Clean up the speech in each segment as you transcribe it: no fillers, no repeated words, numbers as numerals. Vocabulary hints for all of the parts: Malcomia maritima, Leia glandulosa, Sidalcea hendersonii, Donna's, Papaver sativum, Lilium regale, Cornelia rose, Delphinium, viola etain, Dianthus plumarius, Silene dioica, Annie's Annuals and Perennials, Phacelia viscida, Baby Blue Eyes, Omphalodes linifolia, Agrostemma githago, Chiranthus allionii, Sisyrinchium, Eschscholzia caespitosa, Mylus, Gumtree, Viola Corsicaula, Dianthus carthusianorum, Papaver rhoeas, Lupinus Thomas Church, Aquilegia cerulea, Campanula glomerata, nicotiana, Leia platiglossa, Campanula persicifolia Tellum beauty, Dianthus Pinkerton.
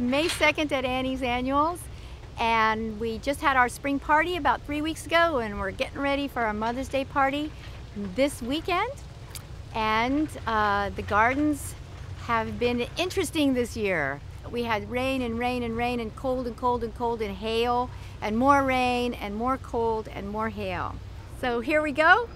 May 2nd at Annie's Annuals, and we just had our spring party about 3 weeks ago, and we're getting ready for our Mother's Day party this weekend. And the gardens have been interesting this year. We had rain and rain and rain and cold and cold and cold and hail and more rain and more cold and more hail. So here we go.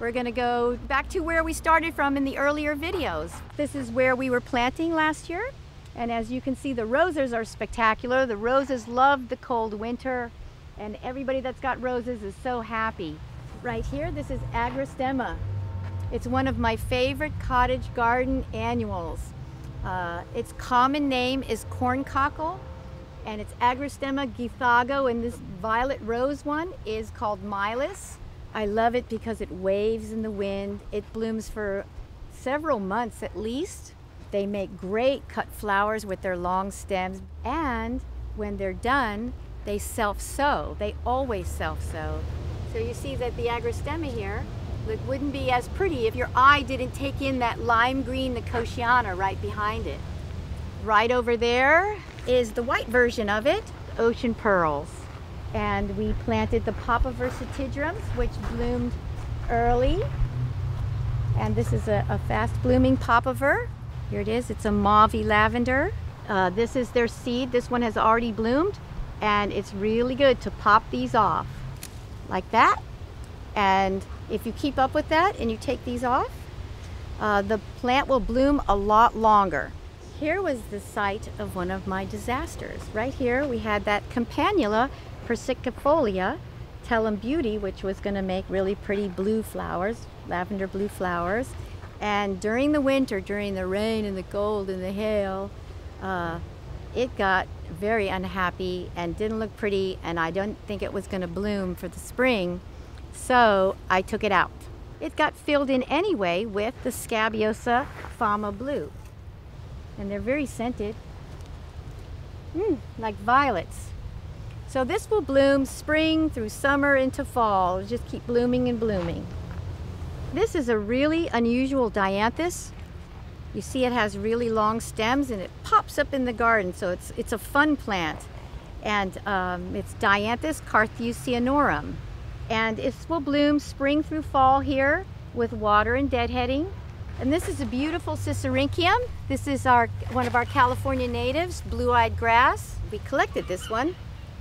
We're gonna go back to where we started from in the earlier videos. This is where we were planting last year. And as you can see, the roses are spectacular. The roses love the cold winter, and everybody that's got roses is so happy. Right here, this is Agrostemma. It's one of my favorite cottage garden annuals. Its common name is corncockle, and it's Agrostemma githago, and this violet rose one is called Mylus. I love it because it waves in the wind. It blooms for several months at least. They make great cut flowers with their long stems, and when they're done, they self-sow. They always self-sow. So you see that the Agrostemma here, it wouldn't be as pretty if your eye didn't take in that lime green nicotiana right behind it. Right over there is the white version of it, ocean pearls. And we planted the Papaver sativum, which bloomed early. And this is a fast blooming Papaver. Here it is, it's a mauve lavender. This is their seed. This one has already bloomed, and it's really good to pop these off like that. And if you keep up with that and you take these off, the plant will bloom a lot longer. Here was the site of one of my disasters. Right here we had that Campanula persicifolia Tellum beauty, which was going to make really pretty blue flowers, lavender blue flowers. And during the winter, during the rain and the cold and the hail, it got very unhappy and didn't look pretty, and I don't think it was going to bloom for the spring. So I took it out. It got filled in anyway with the Scabiosa Fama Blue. And they're very scented, like violets. So this will bloom spring through summer into fall. It'll just keep blooming and blooming. This is a really unusual Dianthus. You see it has really long stems, and it pops up in the garden, so it's a fun plant. And it's Dianthus carthusianorum. And it will bloom spring through fall here with water and deadheading. And this is a beautiful Sisyrinchium. This is one of our California natives, blue-eyed grass. We collected this one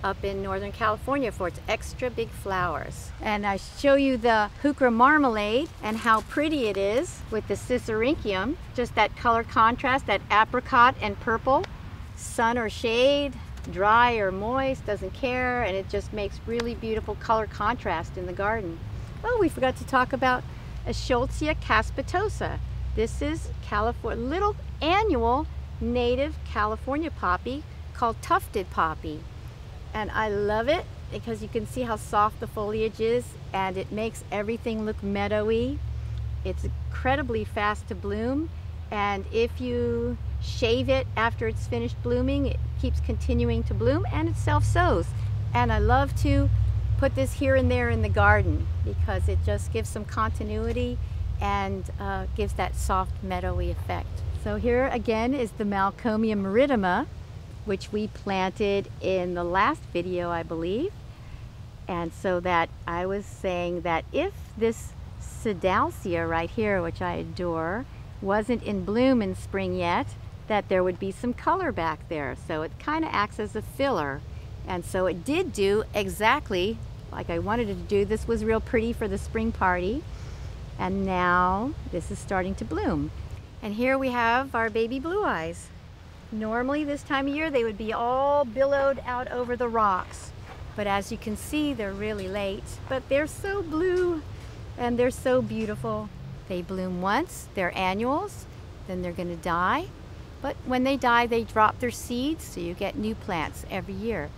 up in Northern California for its extra big flowers. And I show you the Heuchera Marmalade and how pretty it is with the Sisyrinchium. Just that color contrast, that apricot and purple. Sun or shade, dry or moist, doesn't care, and it just makes really beautiful color contrast in the garden. Oh, we forgot to talk about Eschscholzia caespitosa. This is California, little annual native California poppy called tufted poppy. And I love it because you can see how soft the foliage is, and it makes everything look meadowy. It's incredibly fast to bloom, and if you shave it after it's finished blooming, it keeps continuing to bloom, and it self-sows. And I love to put this here and there in the garden because it just gives some continuity and gives that soft meadowy effect. So here again is the Malcomia maritima, which we planted in the last video, I believe. And so that I was saying that if this Sidalcea right here, which I adore, wasn't in bloom in spring yet, that there would be some color back there. So it kind of acts as a filler. And so it did do exactly like I wanted it to do. This was real pretty for the spring party. And now this is starting to bloom. And here we have our baby blue eyes. Normally this time of year they would be all billowed out over the rocks. But as you can see, they're really late. But they're so blue and they're so beautiful. They bloom once, they're annuals, then they're going to die. But when they die, they drop their seeds, so you get new plants every year.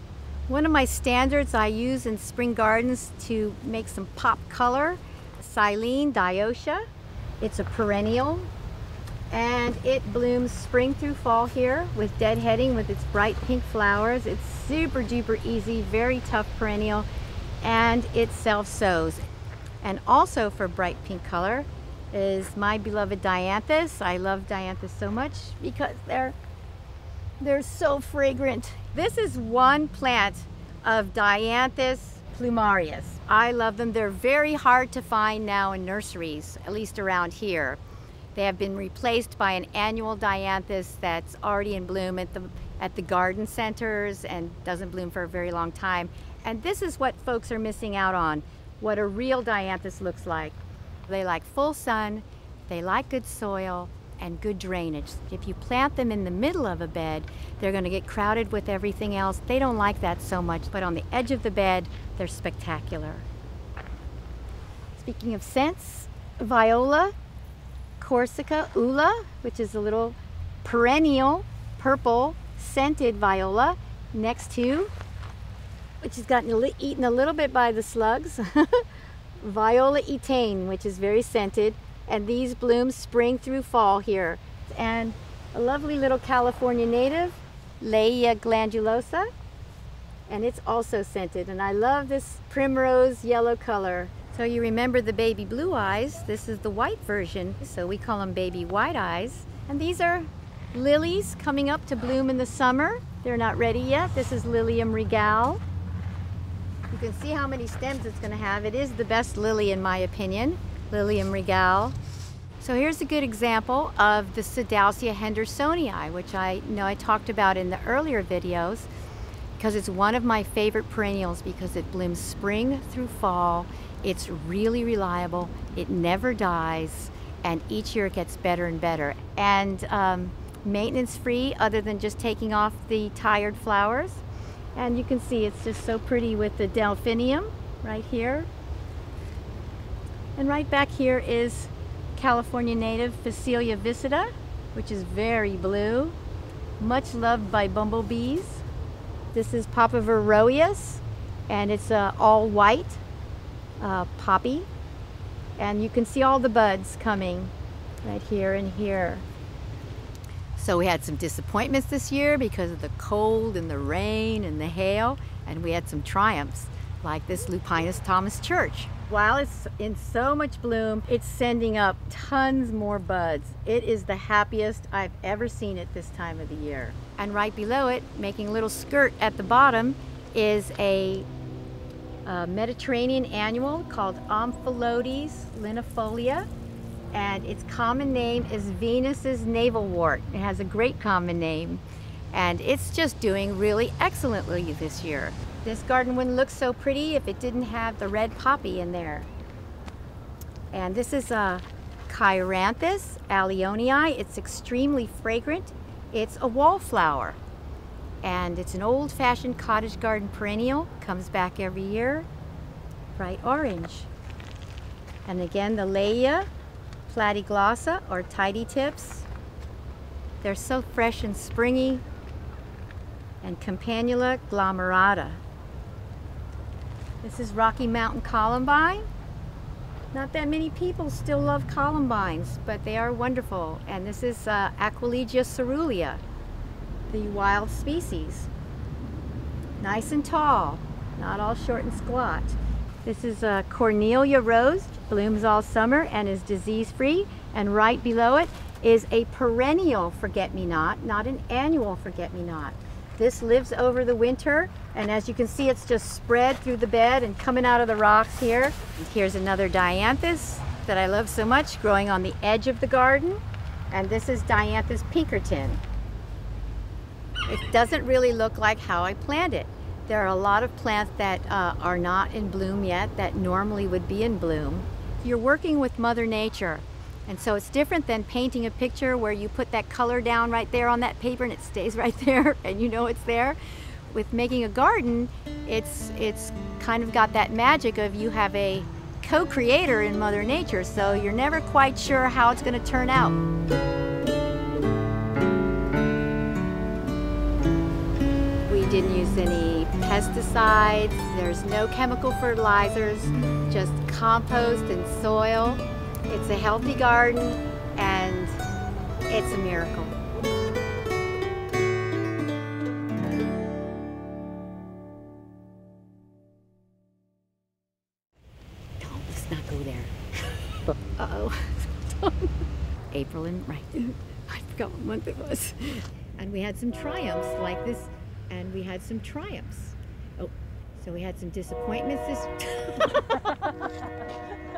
One of my standards I use in spring gardens to make some pop color, Silene dioica. It's a perennial, and it blooms spring through fall here with deadheading with its bright pink flowers. It's super duper easy, very tough perennial, and it self-sows. And also for bright pink color, is my beloved Dianthus. I love Dianthus so much because they're They're so fragrant. This is one plant of Dianthus plumarius. I love them. They're very hard to find now in nurseries, at least around here. They have been replaced by an annual Dianthus that's already in bloom at the garden centers and doesn't bloom for a very long time. And this is what folks are missing out on, what a real Dianthus looks like. They like full sun, they like good soil, and good drainage. If you plant them in the middle of a bed, they're going to get crowded with everything else. They don't like that so much, but on the edge of the bed, they're spectacular. Speaking of scents, Viola Corsicaula, which is a little perennial purple scented viola next to, which has gotten eaten a little bit by the slugs, Viola etain, which is very scented. And these blooms spring through fall here. And a lovely little California native, Leia glandulosa, and it's also scented. And I love this primrose yellow color. So you remember the baby blue eyes. This is the white version, so we call them baby white eyes. And these are lilies coming up to bloom in the summer. They're not ready yet. This is Lilium regale. You can see how many stems it's going to have. It is the best lily in my opinion. Lilium regale. So here's a good example of the Sidalcea hendersonii, which I know I talked about in the earlier videos because it's one of my favorite perennials because it blooms spring through fall. It's really reliable. It never dies, and each year it gets better and better. And maintenance free, other than just taking off the tired flowers. And you can see it's just so pretty with the delphinium right here. And right back here is California native Phacelia viscida, which is very blue, much loved by bumblebees. This is Papaver rhoeas, and it's an all white poppy. And you can see all the buds coming right here and here. So we had some disappointments this year because of the cold and the rain and the hail, and we had some triumphs like this Lupinus Thomas Church. While it's in so much bloom, it's sending up tons more buds. It is the happiest I've ever seen it this time of the year. And right below it, making a little skirt at the bottom, is a Mediterranean annual called Omphalodes linifolia, and its common name is Venus's navelwort. It has a great common name, and it's just doing really excellently this year. This garden wouldn't look so pretty if it didn't have the red poppy in there. And this is a Chiranthus allionii. It's extremely fragrant. It's a wallflower. And it's an old-fashioned cottage garden perennial. Comes back every year. Bright orange. And again, the Leia platiglossa, or tidy tips. They're so fresh and springy. And Campanula glomerata. This is Rocky Mountain columbine. Not that many people still love columbines, but they are wonderful. And this is Aquilegia cerulea, the wild species. Nice and tall, not all short and squat. This is Cornelia rose, blooms all summer and is disease-free. And right below it is a perennial forget-me-not, not an annual forget-me-not. This lives over the winter, and as you can see, it's just spread through the bed and coming out of the rocks here. Here's another Dianthus that I love so much, growing on the edge of the garden, and this is Dianthus Pinkerton. It doesn't really look like how I planted it. There are a lot of plants that are not in bloom yet that normally would be in bloom. You're working with Mother Nature. And so it's different than painting a picture where you put that color down right there on that paper and it stays right there and you know it's there. With making a garden, it's kind of got that magic of you have a co-creator in Mother Nature, so you're never quite sure how it's going to turn out. We didn't use any pesticides, there's no chemical fertilizers, just compost and soil. It's a healthy garden, and it's a miracle. Don't, let's not go there. Uh-oh. April and right. I forgot what month it was. And we had some triumphs like this, and we had some triumphs. Oh, so we had some disappointments this